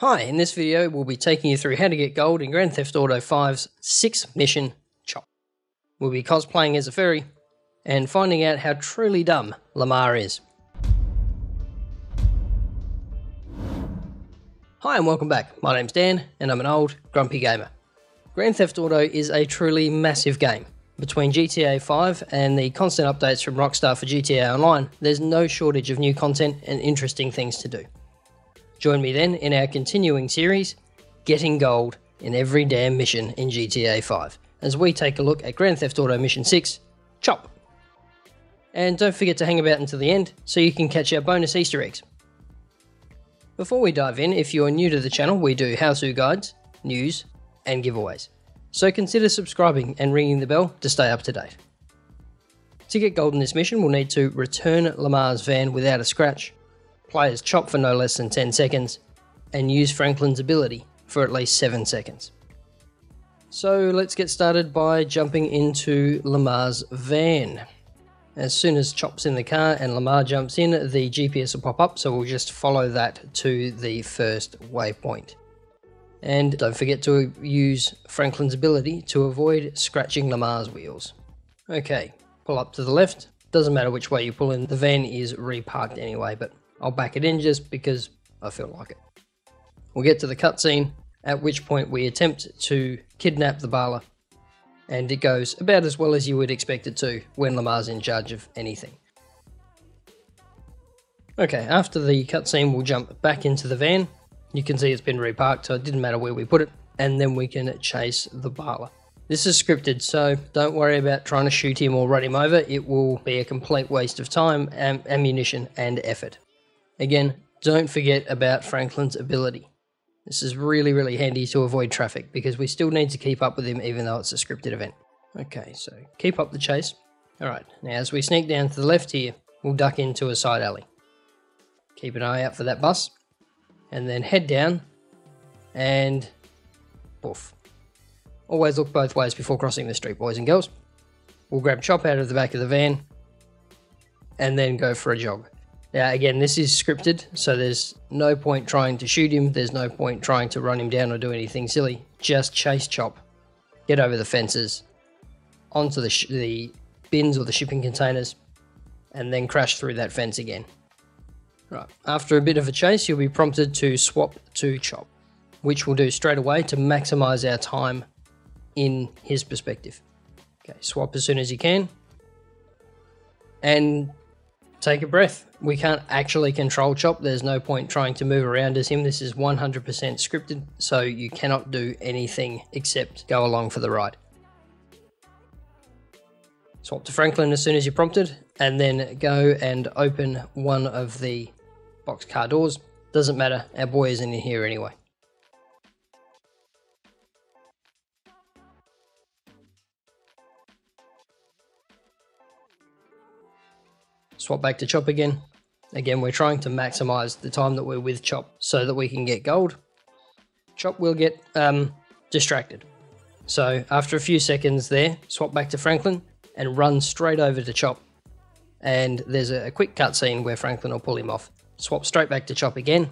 Hi, in this video we'll be taking you through how to get gold in Grand Theft Auto 5's 6th mission, Chop. We'll be cosplaying as a fairy and finding out how truly dumb Lamar is. Hi and welcome back, my name's Dan and I'm an old grumpy gamer. Grand Theft Auto is a truly massive game. Between GTA 5 and the constant updates from Rockstar for GTA Online, there's no shortage of new content and interesting things to do. Join me then in our continuing series, Getting Gold in Every Damn Mission in GTA 5, as we take a look at Grand Theft Auto Mission 6, Chop. And don't forget to hang about until the end so you can catch our bonus Easter eggs. Before we dive in, if you're new to the channel, we do how-to guides, news, and giveaways. So consider subscribing and ringing the bell to stay up to date. To get gold in this mission, we'll need to return Lamar's van without a scratch, play as Chop for no less than 10 seconds, and use Franklin's ability for at least 7 seconds. So let's get started by jumping into Lamar's van. As soon as Chop's in the car and Lamar jumps in, the GPS will pop up, so we'll just follow that to the first waypoint. And don't forget to use Franklin's ability to avoid scratching Lamar's wheels. Okay, pull up to the left. Doesn't matter which way you pull in, the van is reparked anyway, but I'll back it in just because I feel like it. We'll get to the cutscene, at which point we attempt to kidnap the Barla, and it goes about as well as you would expect it to when Lamar's in charge of anything. Okay, after the cutscene we'll jump back into the van. You can see it's been reparked, so it didn't matter where we put it, and then we can chase the Barla. This is scripted, so don't worry about trying to shoot him or run him over. It will be a complete waste of time, ammunition and effort. Again, don't forget about Franklin's ability. This is really handy to avoid traffic because we still need to keep up with him even though it's a scripted event. Okay, so keep up the chase. Alright, now as we sneak down to the left here, we'll duck into a side alley. Keep an eye out for that bus, and then head down, and poof. Always look both ways before crossing the street, boys and girls. We'll grab Chop out of the back of the van, and then go for a jog. Now again, this is scripted, so there's no point trying to shoot him, there's no point trying to run him down or do anything silly. Just chase Chop, get over the fences, onto the bins or the shipping containers, and then crash through that fence again. Right. After a bit of a chase, you'll be prompted to swap to Chop, which we'll do straight away to maximise our time in his perspective. Okay, swap as soon as you can, and take a breath. We can't actually control Chop. There's no point trying to move around as him. This is 100% scripted, so you cannot do anything except go along for the ride. Swap to Franklin as soon as you're prompted, and then go and open one of the boxcar doors. Doesn't matter, our boy isn't in here anyway. Swap back to Chop again. Again, we're trying to maximize the time that we're with Chop so that we can get gold. Chop will get distracted. So after a few seconds there, swap back to Franklin and run straight over to Chop. And there's a quick cutscene where Franklin will pull him off. Swap straight back to Chop again,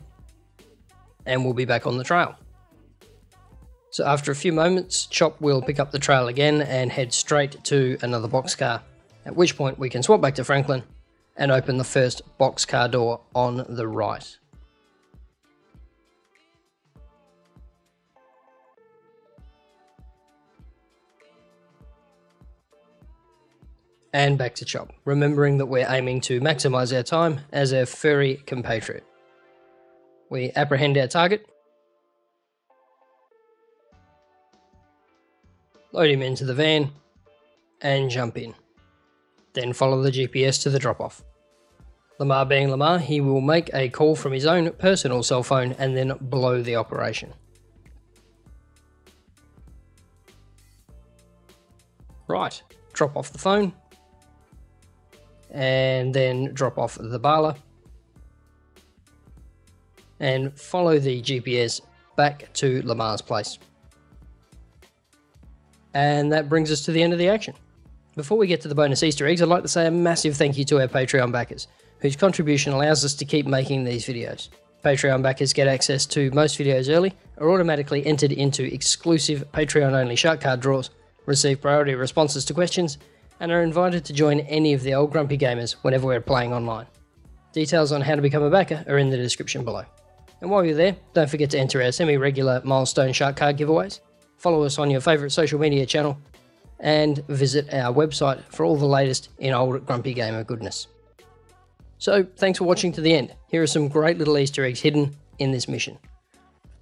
and we'll be back on the trail. So after a few moments, Chop will pick up the trail again and head straight to another boxcar, at which point we can swap back to Franklin and open the first boxcar door on the right. And back to Chop, remembering that we're aiming to maximise our time as a furry compatriot. We apprehend our target, load him into the van, and jump in. Then follow the GPS to the drop-off. Lamar being Lamar, he will make a call from his own personal cell phone and then blow the operation. Right, drop off the phone, and then drop off the Barla, and follow the GPS back to Lamar's place. And that brings us to the end of the action. Before we get to the bonus Easter eggs, I'd like to say a massive thank you to our Patreon backers, whose contribution allows us to keep making these videos. Patreon backers get access to most videos early, are automatically entered into exclusive Patreon-only Shark Card draws, receive priority responses to questions, and are invited to join any of the Old Grumpy Gamers whenever we're playing online. Details on how to become a backer are in the description below. And while you're there, don't forget to enter our semi-regular milestone Shark Card giveaways, follow us on your favourite social media channel, and visit our website for all the latest in Old Grumpy Gamer goodness. So, thanks for watching to the end. Here are some great little Easter eggs hidden in this mission.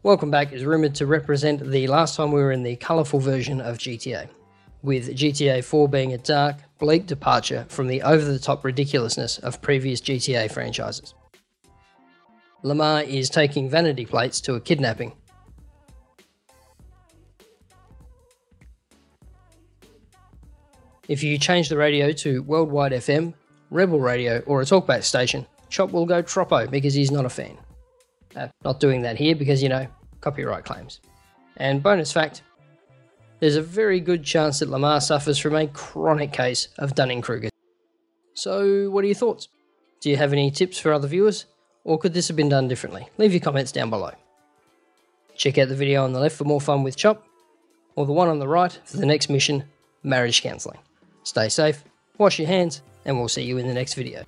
Welcome Back is rumoured to represent the last time we were in the colourful version of GTA, with GTA 4 being a dark, bleak departure from the over-the-top ridiculousness of previous GTA franchises. Lamar is taking vanity plates to a kidnapping. If you change the radio to Worldwide FM, Rebel Radio, or a talkback station, Chop will go troppo because he's not a fan. Not doing that here because, you know, copyright claims. And bonus fact, there's a very good chance that Lamar suffers from a chronic case of Dunning-Kruger. So, what are your thoughts? Do you have any tips for other viewers? Or could this have been done differently? Leave your comments down below. Check out the video on the left for more fun with Chop, or the one on the right for the next mission, marriage counselling. Stay safe, wash your hands, and we'll see you in the next video.